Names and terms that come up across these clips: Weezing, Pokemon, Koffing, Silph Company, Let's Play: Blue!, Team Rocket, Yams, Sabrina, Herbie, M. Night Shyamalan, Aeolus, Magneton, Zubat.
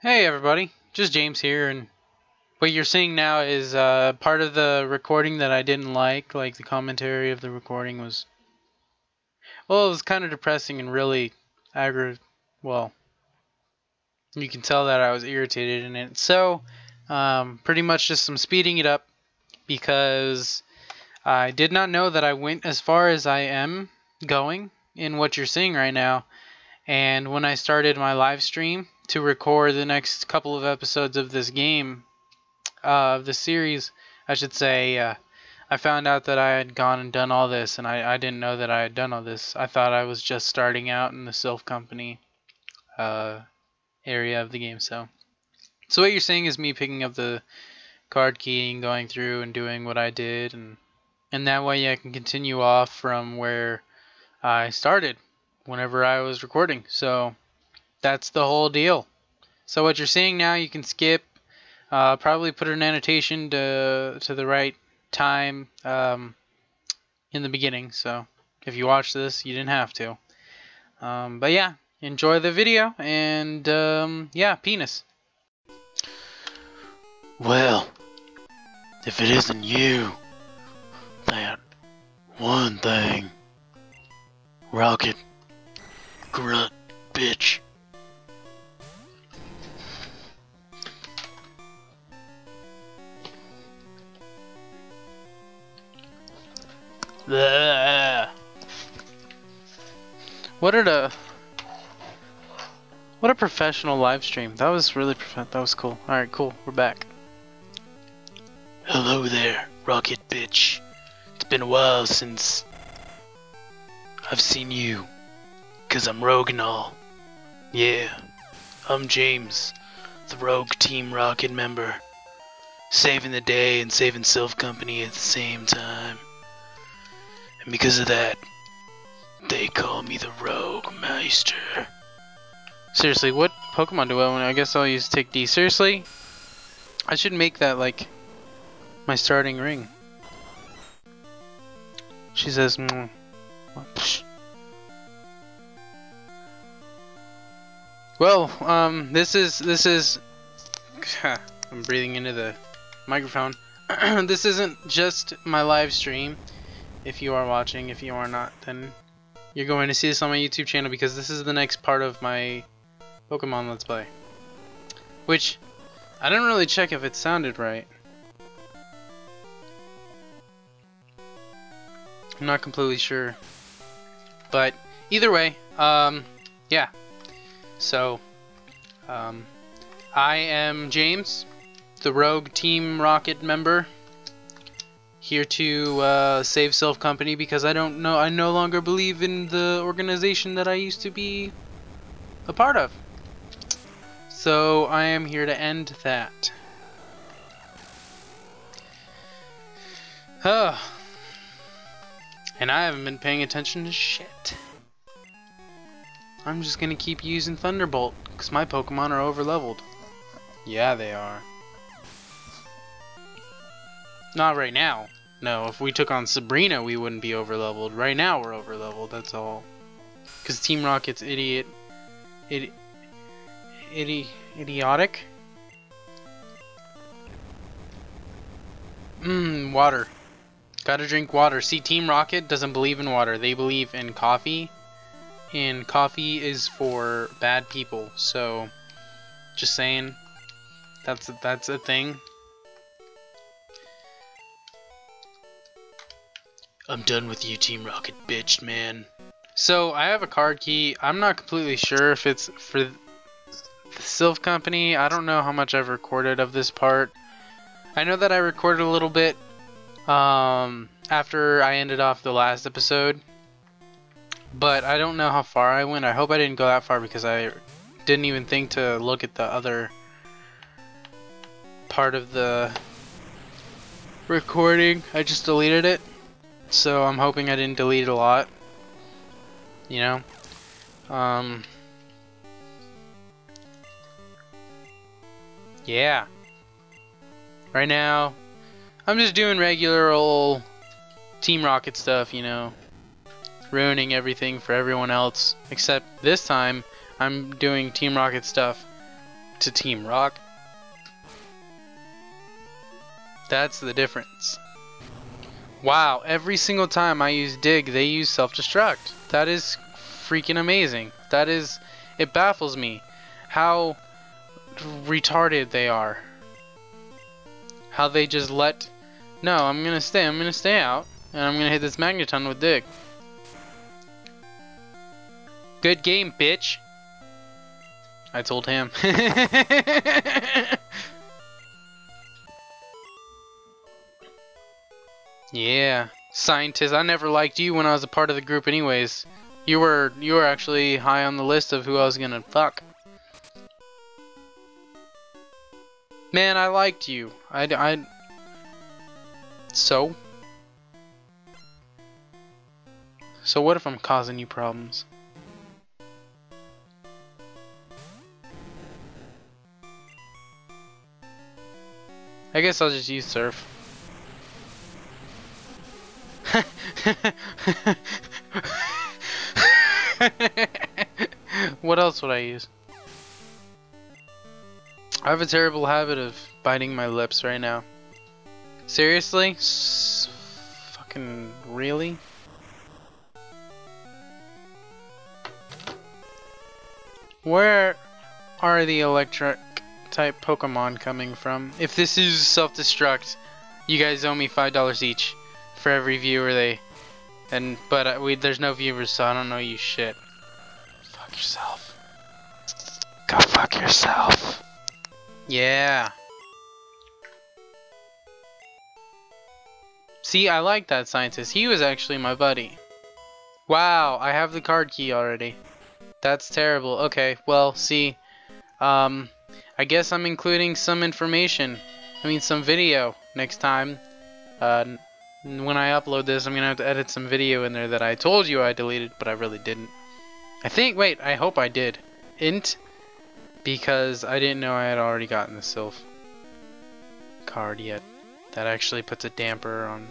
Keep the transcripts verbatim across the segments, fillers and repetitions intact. Hey everybody, just James here, and what you're seeing now is uh, part of the recording that I didn't like, like the commentary of the recording was, well, it was kind of depressing and really aggra, well, you can tell that I was irritated in it, so um, pretty much just some speeding it up, because I did not know that I went as far as I am going in what you're seeing right now, and when I started my live stream to record the next couple of episodes of this game, uh, of the series, I should say, uh, I found out that I had gone and done all this, and I, I didn't know that I had done all this. I thought I was just starting out in the Silph Company uh, area of the game. So, so what you're seeing is me picking up the card key and going through and doing what I did, and and that way I can continue off from where I started whenever I was recording. So that's the whole deal. So what you're seeing now, you can skip, uh, probably put an annotation to, to the right time um, in the beginning. So if you watch this, you didn't have to. Um, but yeah, enjoy the video, and um, yeah, penis. Well, if it isn't you, that one thing, Rocket, grunt, bitch. What a what a professional live stream. That was really prof that was cool. All right, cool. We're back. Hello there, Rocket bitch. It's been a while since I've seen you, 'cause I'm rogue and all. Yeah, I'm James, the rogue Team Rocket member, saving the day and saving Silph Company at the same time. And because of that, they call me the Rogue Meister. Seriously, what Pokemon do I want? I guess I'll use Tick D. Seriously? I should make that, like, my starting ring. She says, mm. Well, um, this is, this is, I'm breathing into the microphone. This isn't just my live stream. If you are watching, if you are not, then you're going to see this on my YouTube channel, because this is the next part of my Pokemon Let's Play. Which, I didn't really check if it sounded right. I'm not completely sure. But, either way, um, yeah. So, um, I am James, the Rogue Team Rocket member, here to uh, save Silph Company, because I don't know, I no longer believe in the organization that I used to be a part of. So I am here to end that. Oh. And I haven't been paying attention to shit. I'm just gonna keep using Thunderbolt, because my Pokemon are overleveled. Yeah, they are. Not right now. No, if we took on Sabrina, we wouldn't be overleveled. Right now, we're overleveled, that's all. Because Team Rocket's idiot... Idi... Idi... Idiotic? Mmm, water. Gotta drink water. See, Team Rocket doesn't believe in water. They believe in coffee. And coffee is for bad people, so... Just saying. That's a, that's a thing. I'm done with you, Team Rocket, bitch, man. So, I have a card key. I'm not completely sure if it's for the Silph Company. I don't know how much I've recorded of this part. I know that I recorded a little bit um, after I ended off the last episode, but I don't know how far I went. I hope I didn't go that far, because I didn't even think to look at the other part of the recording. I just deleted it. So I'm hoping I didn't delete a lot, you know. Um, yeah. Right now, I'm just doing regular old Team Rocket stuff, you know, ruining everything for everyone else. Except this time, I'm doing Team Rocket stuff to Team Rocket. That's the difference. Wow, every single time I use Dig, they use Self-Destruct. That is freaking amazing. That is... It baffles me how retarded they are. How they just let... No, I'm gonna stay. I'm gonna stay out. And I'm gonna hit this Magneton with Dig. Good game, bitch. I told him. Yeah, scientist, I never liked you when I was a part of the group anyways. You were you were actually high on the list of who I was gonna fuck. Man, I liked you. I, I... So? So what if I'm causing you problems? I guess I'll just use Surf. What else would I use? I have a terrible habit of biting my lips right now. Seriously? S- fucking really? Where are the electric type Pokemon coming from? If this is Self-Destruct, you guys owe me five dollars each. For every viewer they, and but we there's no viewers, so I don't know you shit. Fuck yourself. Go fuck yourself. Yeah. See, I like that scientist. He was actually my buddy. Wow, I have the card key already. That's terrible. Okay, well, see, um, I guess I'm including some information. I mean, some video next time. Uh. When I upload this, I'm going to have to edit some video in there that I told you I deleted, but I really didn't. I think, wait, I hope I did. Int, because I didn't know I had already gotten the Silph card yet. That actually puts a damper on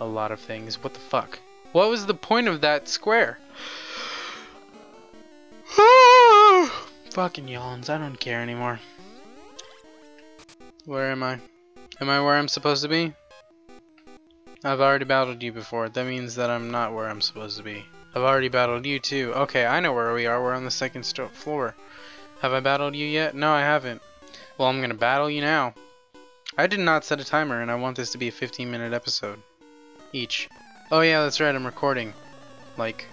a lot of things. What the fuck? What was the point of that square? Fucking yawns, I don't care anymore. Where am I? Am I where I'm supposed to be? I've already battled you before. That means that I'm not where I'm supposed to be. I've already battled you too. Okay, I know where we are. We're on the second floor. Have I battled you yet? No, I haven't. Well, I'm gonna battle you now. I did not set a timer, and I want this to be a fifteen minute episode. Each. Oh yeah, that's right, I'm recording. Like,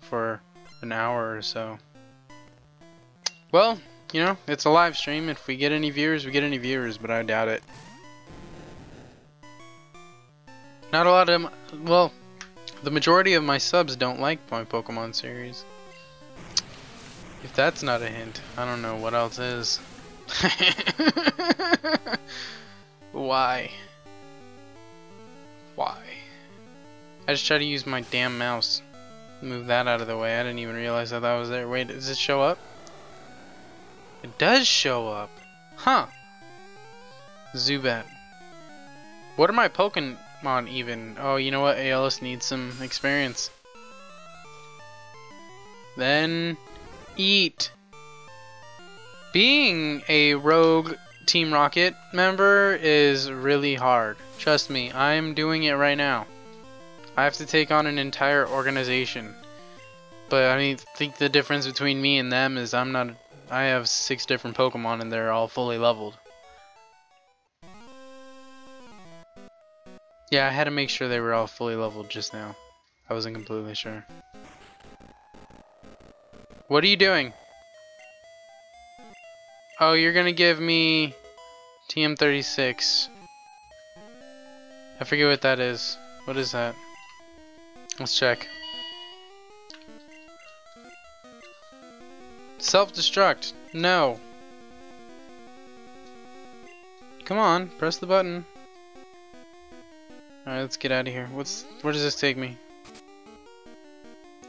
for an hour or so. Well, you know, it's a live stream. If we get any viewers, we get any viewers, but I doubt it. Not a lot of them, well, the majority of my subs don't like my Pokemon series. If that's not a hint, I don't know what else is. Why? Why? I just tried to use my damn mouse. Move that out of the way. I didn't even realize that that was there. Wait, does it show up? It does show up. Huh. Zubat. What are my Pokemon? On even. Oh, you know what? Aeolus needs some experience. Then eat. Being a rogue Team Rocket member is really hard. Trust me, I'm doing it right now. I have to take on an entire organization. But I mean, think the difference between me and them is I'm not. I have six different Pokemon and they're all fully leveled. Yeah, I had to make sure they were all fully leveled just now. I wasn't completely sure. What are you doing? Oh, you're gonna give me T M thirty-six. I forget what that is. What is that? Let's check. Self-destruct. No. Come on, press the button. Alright, let's get out of here. What's where does this take me?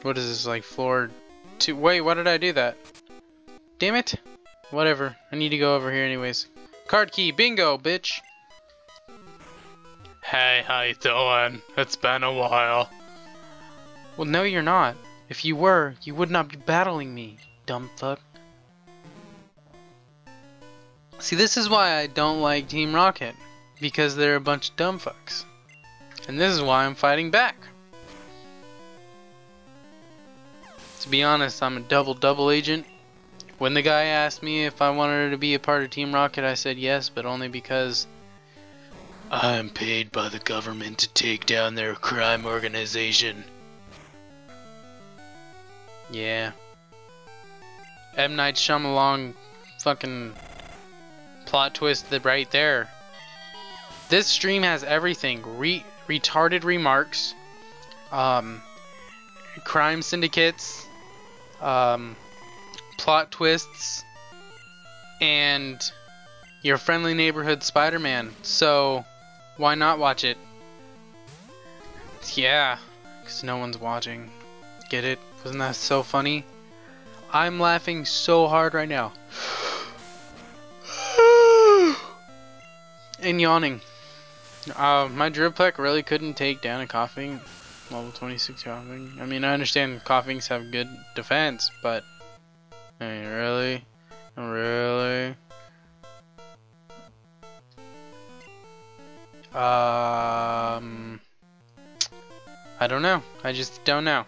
What is this, like floor two? Wait, why did I do that? Damn it. Whatever. I need to go over here anyways. Card key, bingo, bitch. Hey, how you doing? It's been a while. Well, no you're not. If you were, you would not be battling me, dumb fuck. See, this is why I don't like Team Rocket, because they're a bunch of dumb fucks. And this is why I'm fighting back. To be honest, I'm a double-double agent. When the guy asked me if I wanted to be a part of Team Rocket, I said yes, but only because I'm paid by the government to take down their crime organization. Yeah. M. Night Shyamalan fucking plot twist right there. This stream has everything. Re retarded remarks, um, crime syndicates, um, plot twists, and your friendly neighborhood Spider-Man. So why not watch it? Yeah, because no one's watching. Get it? Wasn't that so funny? I'm laughing so hard right now. And yawning. Uh, my Dripleck really couldn't take down a Koffing. Level twenty-six Koffing. I mean, I understand Koffings have good defense, but... I mean, really? Really? Um... I don't know. I just don't know.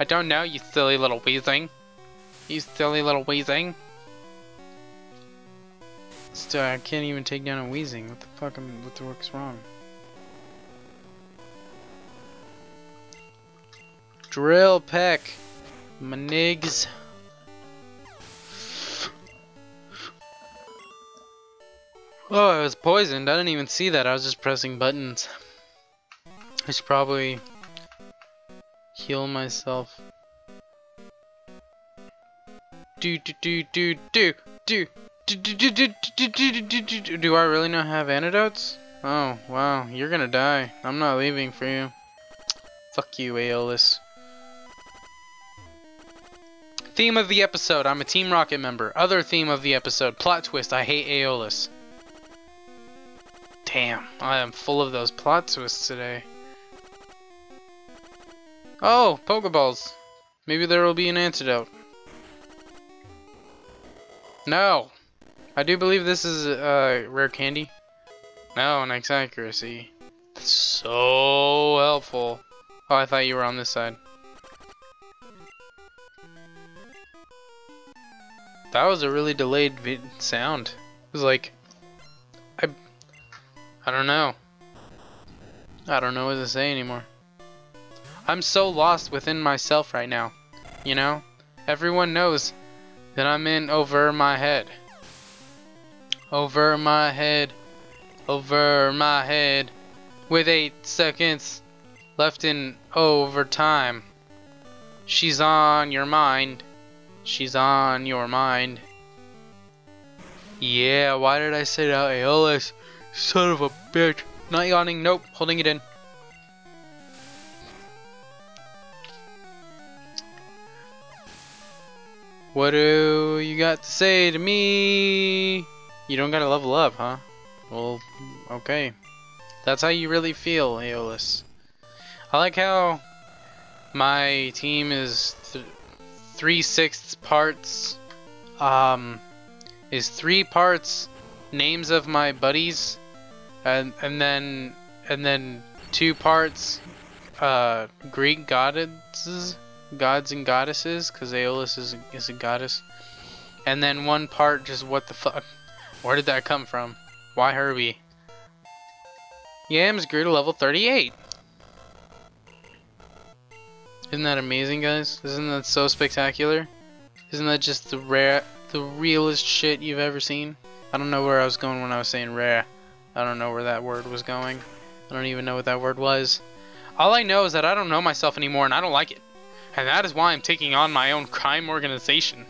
I don't know, you silly little weezing. You silly little weezing. Still, I can't even take down a weezing. What the fuck am, what the fuck's wrong? Drill peck. My nigs. Oh, I was poisoned. I didn't even see that. I was just pressing buttons. I should probably heal myself. Do do do do do do. Do, do, do, do, do, do, do, do I really not have antidotes? Oh, wow. You're gonna die. I'm not leaving for you. Fuck you, Aeolus. Theme of the episode. I'm a Team Rocket member. Other theme of the episode. Plot twist. I hate Aeolus. Damn. I am full of those plot twists today. Oh, Pokeballs. Maybe there will be an antidote. No. I do believe this is uh, rare candy. No, next accuracy. So helpful. Oh, I thought you were on this side. That was a really delayed vid sound. It was like, I, I don't know. I don't know what to say anymore. I'm so lost within myself right now. You know, everyone knows that I'm in over my head. Over my head, over my head, with eight seconds left in overtime. She's on your mind, she's on your mind. Yeah, why did I say that, Aeolus? Son of a bitch. Not yawning, nope, holding it in. What do you got to say to me? You don't gotta level up, huh? Well, okay. That's how you really feel, Aeolus. I like how my team is th three-sixths parts, um, is three parts names of my buddies, and and then and then two parts uh, Greek goddesses, gods and goddesses, because Aeolus is a, is a goddess, and then one part just what the fuck. Where did that come from? Why Herbie? Yams grew to level thirty-eight. Isn't that amazing, guys? Isn't that so spectacular? Isn't that just the rare, the realest shit you've ever seen? I don't know where I was going when I was saying rare. I don't know where that word was going. I don't even know what that word was. All I know is that I don't know myself anymore and I don't like it. And that is why I'm taking on my own crime organization.